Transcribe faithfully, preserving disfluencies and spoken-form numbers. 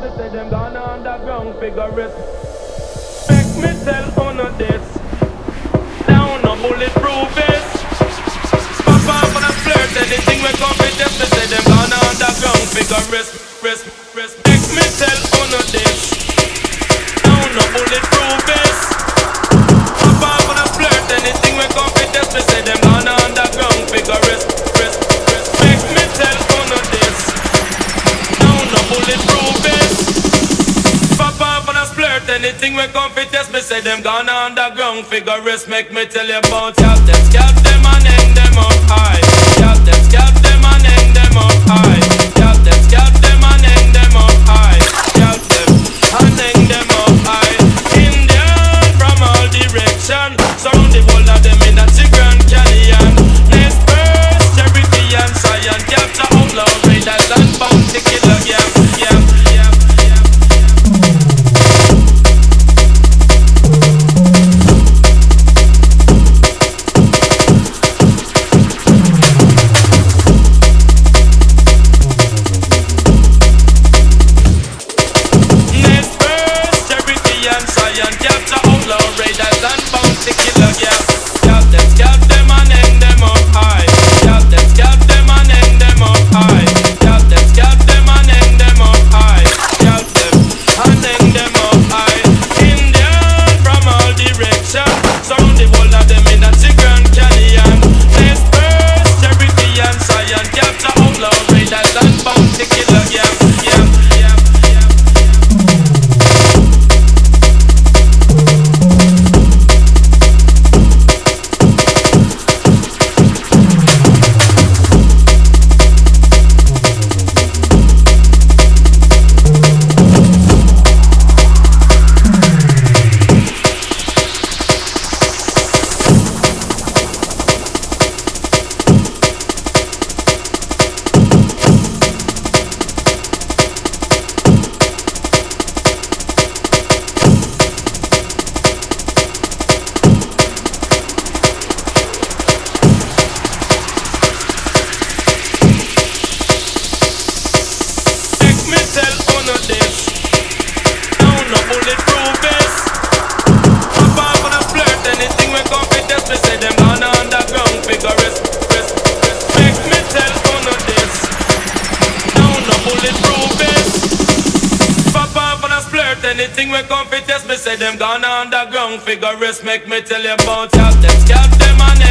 me say them gone underground figure it. Make me tell on of this. Down a bulletproof it. Pop off on a flirt, anything we come with them. Me say them gone underground figure it. Risk, risk. Make me tell on of this. Down a bulletproof it. Pop off on a flirt, anything we come with them. Me say them gone underground figure it. Risk, risk. Make me tell on of this. Bulletproof it. Pop off on a splurt, anything we come fit test. Me say them gone underground figure is. Make me tell you about y'all. Them scalp them and hang them up high. Y'all them scalp them and hang them up high. Y'all them scalp them and hang them up high. Y'all them and hang them up high. Indian from all direction, surround the world of them in a Grand Canyon. Disperse charity and science, capture outlaw raiders and bounty killer. Yeah. Anything we come fit test, me say them gone underground figure is. Make me tell you about y'all. Them scalp them and